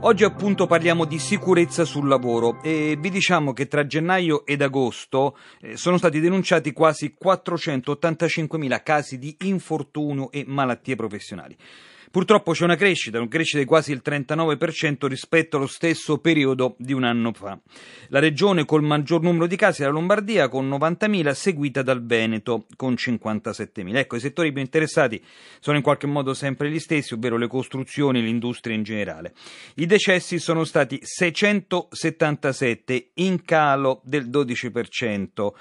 Oggi appunto parliamo di sicurezza sul lavoro e vi diciamo che tra gennaio ed agosto sono stati denunciati quasi 485.000 casi di infortunio e malattie professionali. Purtroppo c'è una crescita di quasi il 39% rispetto allo stesso periodo di un anno fa. La regione col maggior numero di casi è la Lombardia con 90.000, seguita dal Veneto con 57.000. Ecco, i settori più interessati sono in qualche modo sempre gli stessi, ovvero le costruzioni e l'industria in generale. I decessi sono stati 677, in calo del 12%,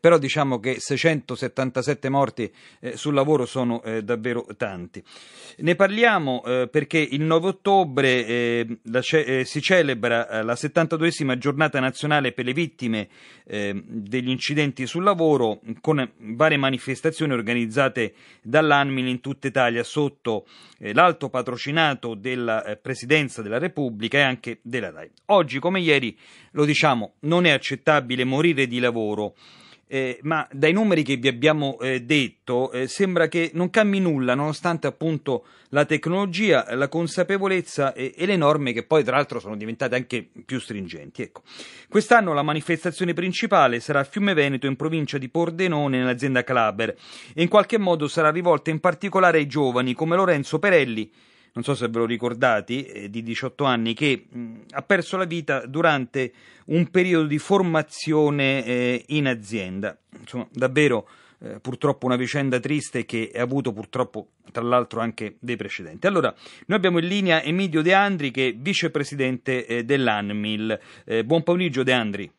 però diciamo che 677 morti sul lavoro sono davvero tanti. Ne parliamo perché il 9 ottobre si celebra la 72esima giornata nazionale per le vittime degli incidenti sul lavoro, con varie manifestazioni organizzate dall'ANMIL in tutta Italia sotto l'alto patrocinato della Presidenza della Repubblica e anche della Rai. Oggi come ieri, lo diciamo, non è accettabile morire di lavoro. Ma dai numeri che vi abbiamo detto sembra che non cambi nulla, nonostante appunto la tecnologia, la consapevolezza e le norme che poi tra l'altro sono diventate anche più stringenti. Ecco. Quest'anno la manifestazione principale sarà a Fiume Veneto in provincia di Pordenone nell'azienda Calaver e in qualche modo sarà rivolta in particolare ai giovani come Lorenzo Perelli, non so se ve lo ricordate, di 18 anni, che ha perso la vita durante un periodo di formazione in azienda. Insomma, davvero purtroppo una vicenda triste che ha avuto purtroppo tra l'altro anche dei precedenti. Allora, noi abbiamo in linea Emidio De Andri, che è vicepresidente dell'ANMIL. Buon pomeriggio De Andri.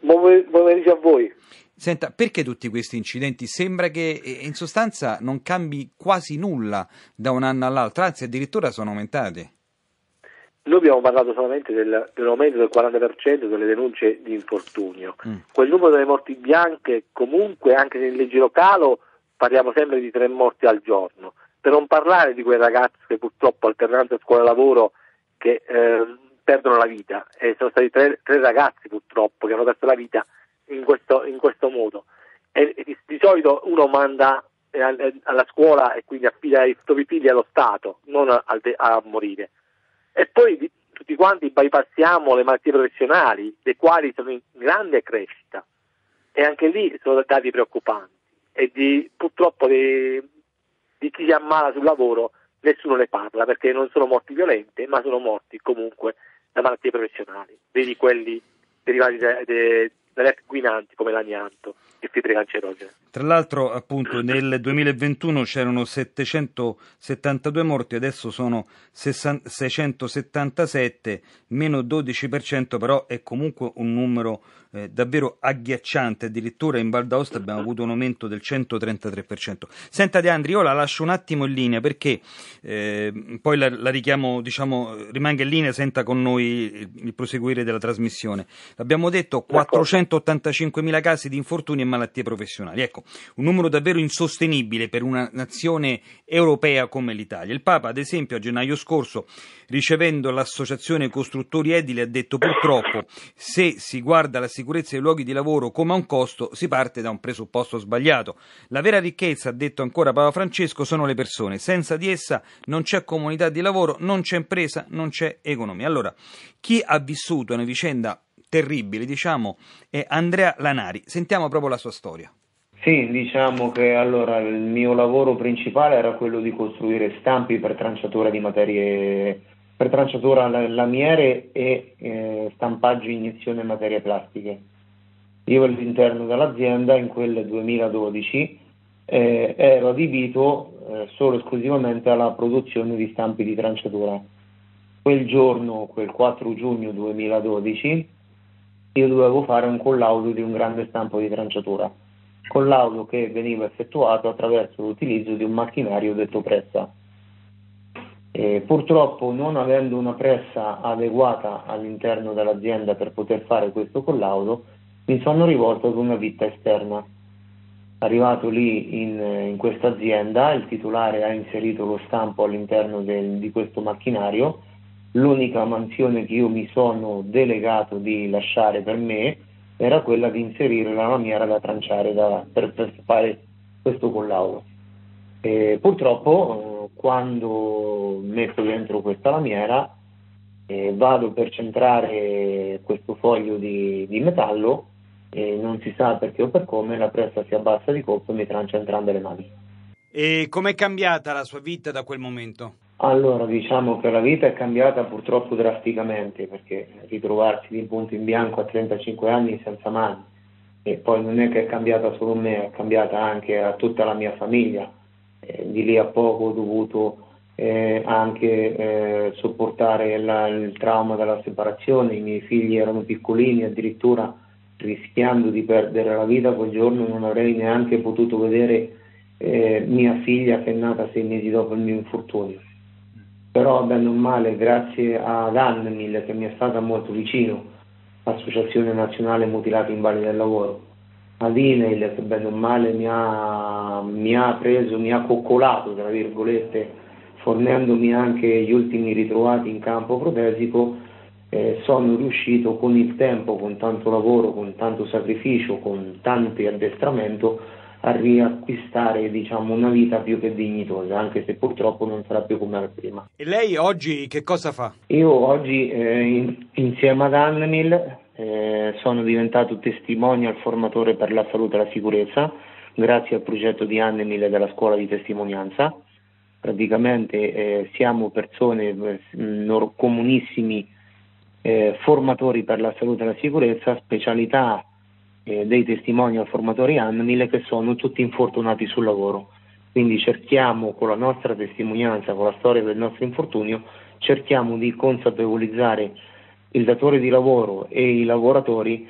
Buon pomeriggio a voi. Senta, perché tutti questi incidenti? Sembra che in sostanza non cambi quasi nulla da un anno all'altro, anzi addirittura sono aumentati. Noi abbiamo parlato solamente dell'aumento del 40% delle denunce di infortunio. Quel numero delle morti bianche comunque, anche se in leggero calo, parliamo sempre di 3 morti al giorno. Per non parlare di quei ragazzi che purtroppo alternando scuola-lavoro che perdono la vita. E sono stati 3 ragazzi purtroppo che hanno perso la vita in questo modo. E di solito uno manda alla scuola e quindi affida i propri figli allo Stato, non a morire. E poi tutti quanti bypassiamo le malattie professionali, le quali sono in grande crescita, e anche lì sono dati preoccupanti. E purtroppo di chi si ammala sul lavoro nessuno ne parla, perché non sono morti violente, ma sono morti comunque da malattie professionali, vedi quelli derivati dalle inquinanti come l'amianto e fibre cancerogene. Tra l'altro appunto nel 2021 c'erano 772 morti, adesso sono 677, meno 12%, però è comunque un numero davvero agghiacciante. Addirittura in Val d'Aosta abbiamo avuto un aumento del 133%. Senta De Andri, io la lascio un attimo in linea perché poi la richiamo, diciamo, rimanga in linea, senta con noi il proseguire della trasmissione. Abbiamo detto 485.000 casi di infortuni e malattie professionali. Ecco, un numero davvero insostenibile per una nazione europea come l'Italia. Il Papa, ad esempio, a gennaio scorso, ricevendo l'Associazione Costruttori Edili, ha detto: purtroppo, se si guarda la sicurezza dei luoghi di lavoro come a un costo, si parte da un presupposto sbagliato. La vera ricchezza, ha detto ancora Papa Francesco, sono le persone. Senza di essa non c'è comunità di lavoro, non c'è impresa, non c'è economia. Allora, chi ha vissuto una vicenda terribile, diciamo, è Andrea Lanari. Sentiamo proprio la sua storia. Sì, diciamo che allora il mio lavoro principale era quello di costruire stampi per tranciatura di materie, per tranciatura lamiere e stampaggio e iniezione di materie plastiche. Io all'interno dell'azienda in quel 2012 ero adibito solo e esclusivamente alla produzione di stampi di tranciatura. Quel giorno, quel 4 giugno 2012, io dovevo fare un collaudo di un grande stampo di tranciatura, collaudo che veniva effettuato attraverso l'utilizzo di un macchinario detto pressa. E purtroppo, non avendo una pressa adeguata all'interno dell'azienda per poter fare questo collaudo, mi sono rivolto ad una ditta esterna. Arrivato lì in questa azienda, il titolare ha inserito lo stampo all'interno di questo macchinario. L'unica mansione che io mi sono delegato di lasciare per me era quella di inserire la lamiera da tranciare per fare questo collaudo. Purtroppo, quando metto dentro questa lamiera, vado per centrare questo foglio di metallo e non si sa perché o per come la pressa si abbassa di colpo e mi trancia entrambe le mani. E com'è cambiata la sua vita da quel momento? Allora, diciamo che la vita è cambiata purtroppo drasticamente, perché ritrovarsi di punto in bianco a 35 anni senza mani, e poi non è che è cambiata solo a me, è cambiata anche a tutta la mia famiglia. Di lì a poco ho dovuto anche sopportare il trauma della separazione. I miei figli erano piccolini, addirittura rischiando di perdere la vita quel giorno non avrei neanche potuto vedere mia figlia, che è nata 6 mesi dopo il mio infortunio. Però bene o male, grazie ad ANMIL, che mi è stata molto vicino, Associazione Nazionale Mutilati Invalidi del Lavoro, ad INAIL, che bene o male mi ha coccolato, tra virgolette, fornendomi anche gli ultimi ritrovati in campo protesico, sono riuscito con il tempo, con tanto lavoro, con tanto sacrificio, con tanto addestramento, a riacquistare, diciamo, una vita più che dignitosa, anche se purtroppo non sarà più come era prima. E lei oggi che cosa fa? Io oggi insieme ad ANMIL sono diventato testimonial formatore per la salute e la sicurezza, grazie al progetto di ANMIL e della scuola di testimonianza. Praticamente siamo persone comunissimi formatori per la salute e la sicurezza, specialità dei testimonial formatori ANMIL, che sono tutti infortunati sul lavoro. Quindi cerchiamo, con la nostra testimonianza, con la storia del nostro infortunio, cerchiamo di consapevolizzare il datore di lavoro e i lavoratori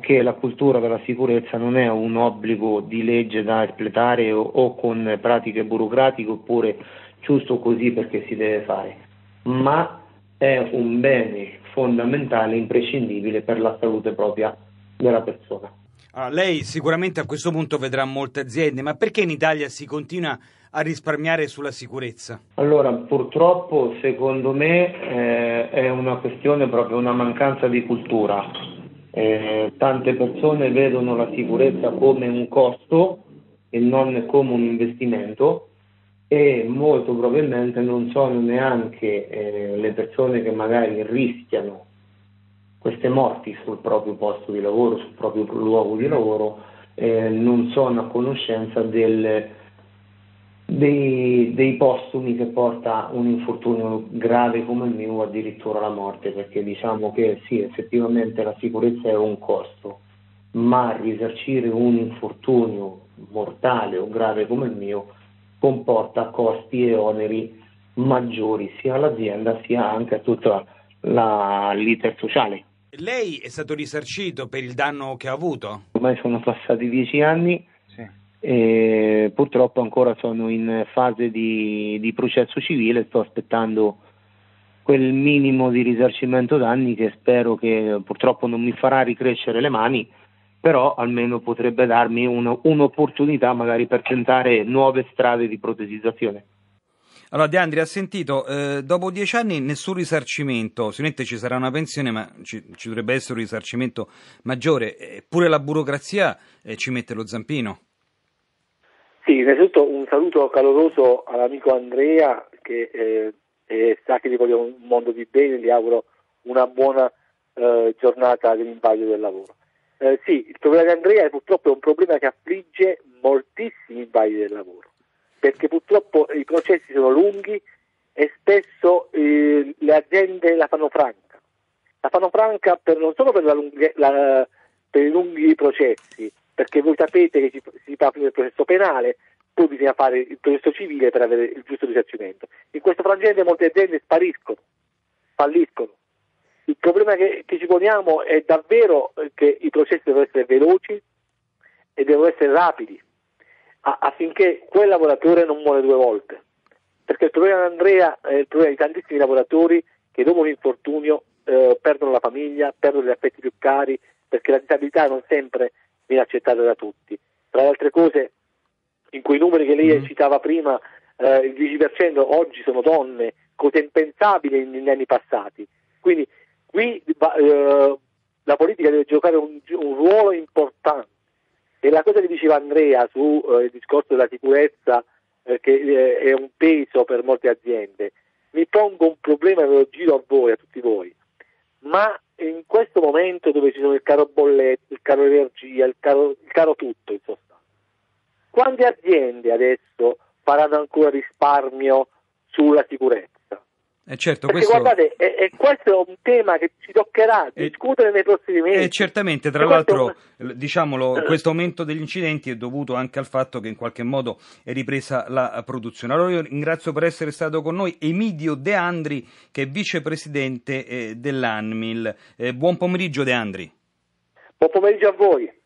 che la cultura della sicurezza non è un obbligo di legge da espletare o con pratiche burocratiche oppure giusto così perché si deve fare, ma è un bene fondamentale, imprescindibile per la salute propria della persona. Allora, lei sicuramente a questo punto vedrà molte aziende, ma perché in Italia si continua a risparmiare sulla sicurezza? Allora, purtroppo secondo me è una questione proprio, una mancanza di cultura. Tante persone vedono la sicurezza come un costo e non come un investimento, e molto probabilmente non sono neanche le persone che magari rischiano queste morti sul proprio posto di lavoro, sul proprio luogo di lavoro, non sono a conoscenza dei postumi che porta un infortunio grave come il mio, addirittura la morte, perché diciamo che sì, effettivamente la sicurezza è un costo, ma risarcire un infortunio mortale o grave come il mio comporta costi e oneri maggiori sia all'azienda sia anche a tutta l'iter sociale. Lei è stato risarcito per il danno che ha avuto? Ormai sono passati 10 anni, sì, e purtroppo ancora sono in fase di processo civile. Sto aspettando quel minimo di risarcimento danni che spero che purtroppo non mi farà ricrescere le mani, però almeno potrebbe darmi un'opportunità magari per tentare nuove strade di protesizzazione. Allora, De Andri, ha sentito, dopo 10 anni nessun risarcimento, sicuramente ci sarà una pensione, ma ci dovrebbe essere un risarcimento maggiore, eppure la burocrazia ci mette lo zampino. Sì, innanzitutto un saluto caloroso all'amico Andrea, che sa che gli voglio un mondo di bene, gli auguro una buona giornata dell'impegno del lavoro. Sì, il problema di Andrea è purtroppo un problema che affligge moltissimi impegni del lavoro, perché purtroppo i processi sono lunghi e spesso le aziende la fanno franca per i lunghi processi, perché voi sapete che si fa prima il processo penale, poi bisogna fare il processo civile per avere il giusto risarcimento. In questo frangente molte aziende spariscono, falliscono. Il problema che ci poniamo è davvero che i processi devono essere veloci e devono essere rapidi, affinché quel lavoratore non muore 2 volte, perché il problema di Andrea è il problema di tantissimi lavoratori che dopo un infortunio perdono la famiglia, perdono gli affetti più cari, perché la disabilità non sempre viene accettata da tutti. Tra le altre cose, in quei numeri che lei citava prima, il 10% oggi sono donne, cose impensabili negli anni passati. Quindi qui la politica deve giocare un ruolo importante. E la cosa che diceva Andrea sul discorso della sicurezza, che è un peso per molte aziende, mi pongo un problema e lo giro a voi, a tutti voi, ma in questo momento dove ci sono il caro bollette, il caro energia, il caro tutto, in sostanza, quante aziende adesso faranno ancora risparmio sulla sicurezza? Certo, perché questo... guardate, questo è un tema che ci toccherà discutere nei prossimi mesi. Certamente, tra l'altro, diciamolo, questo aumento degli incidenti è dovuto anche al fatto che in qualche modo è ripresa la produzione. Allora io ringrazio per essere stato con noi Emidio De Andri, che è vicepresidente dell'ANMIL. Buon pomeriggio, De Andri. Buon pomeriggio a voi.